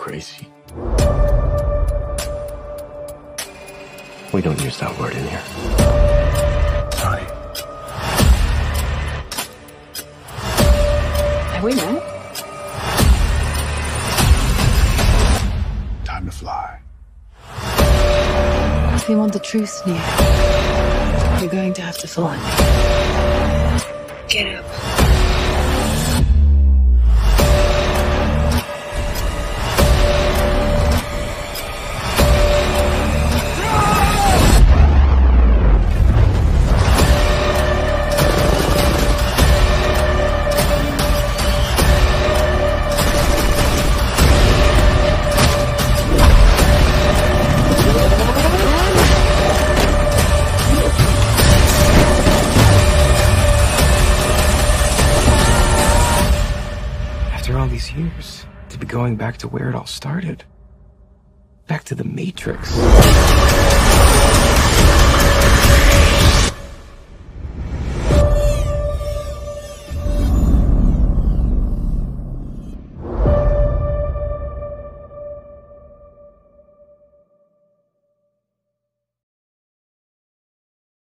crazy. We don't use that word in here. Sorry. Have we met? Time to fly. If you want the truth, Neo, you're going to have to fly. Get up. All these years to be going back to where it all started, back to the Matrix.